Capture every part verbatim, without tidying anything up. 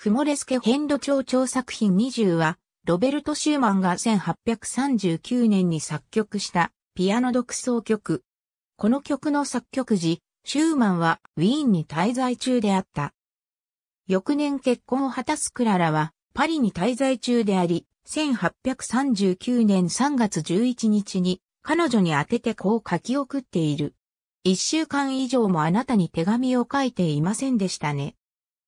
フモレスケ編度長調作品にじゅうは、ロベルト・シューマンがせんはっぴゃくさんじゅうきゅうねんに作曲したピアノ独奏曲。この曲の作曲時、シューマンはウィーンに滞在中であった。翌年結婚を果たすクララはパリに滞在中であり、せんはっぴゃくさんじゅうきゅうねんさんがつじゅういちにちに彼女に宛ててこう書き送っている。一週間以上もあなたに手紙を書いていませんでしたね。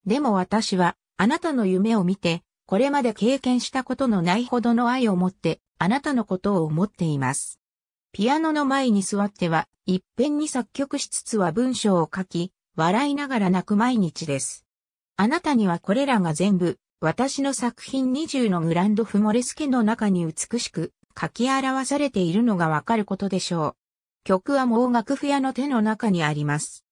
でも私はあなたの夢を見て、これまで経験したことのないほどの愛を持って、あなたのことを思っています。ピアノの前に座っては、一遍に作曲しつつは文章を書き、笑いながら泣く毎日です。あなたにはこれらが全部、私の作品にじゅうのグランドフモレスケの中に美しく書き表されているのがわかることでしょう。曲はもう楽譜屋の手の中にあります。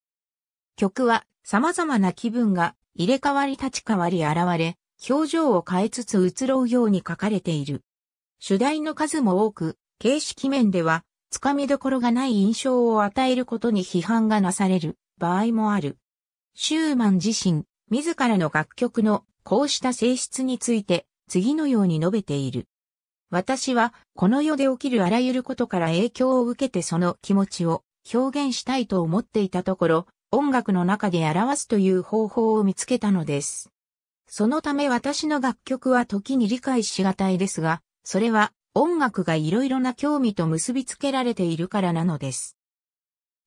曲は様々な気分が入れ替わり立ち替わり現れ、表情を変えつつ移ろうように書かれている。主題の数も多く、形式面では、つかみどころがない印象を与えることに批判がなされる場合もある。シューマン自身、自らの楽曲のこうした性質について、次のように述べている。私は、この世で起きるあらゆることから影響を受けてその気持ちを表現したいと思っていたところ、音楽の中で表すという方法を見つけたのです。そのため私の楽曲は時に理解しがたいですが、それは、音楽がいろいろな興味と結びつけられているからなのです。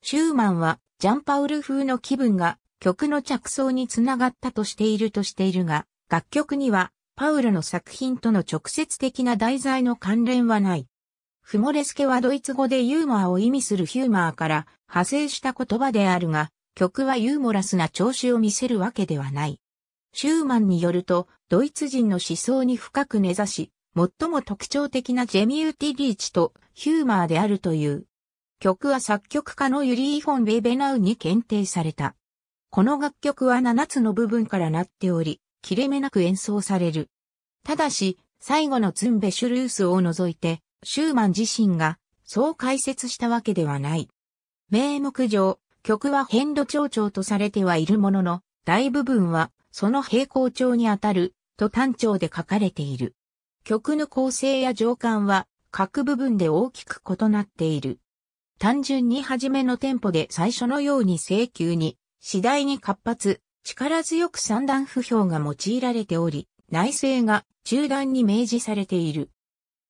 シューマンはジャンパウル風の気分が曲の着想につながったとしているとしているが、楽曲にはパウルの作品との直接的な題材の関連はない。フモレスケはドイツ語でユーモアを意味するヒューマーから派生した言葉であるが、曲はユーモラスな調子を見せるわけではない。シューマンによると、ドイツ人の思想に深く根ざし、最も特徴的なジェミューティリーチとヒューマーであるという。曲は作曲家のユリー・フォン・ベベナウに検定された。この楽曲はななつの部分からなっており、切れ目なく演奏される。ただし、最後のツンベシュルースを除いて、シューマン自身がそう解説したわけではない。名目上、曲は変度長調とされてはいるものの、大部分はその平行調にあたると単調で書かれている。曲の構成や情感は各部分で大きく異なっている。単純に初めのテンポで最初のように性急に、次第に活発、力強く三段不評が用いられており、内声が中段に明示されている。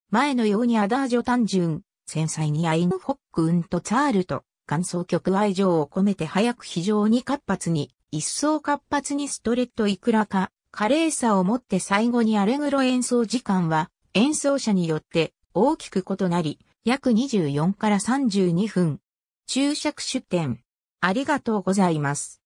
前のようにアダージョ単純、繊細にEinfach und zartと、間奏曲愛情を込めて早く非常に活発に、一層活発にストレットいくらか。華麗さをもって最後にアレグロ演奏時間は演奏者によって大きく異なり約にじゅうよんからさんじゅうにふん。注釈出典。ありがとうございます。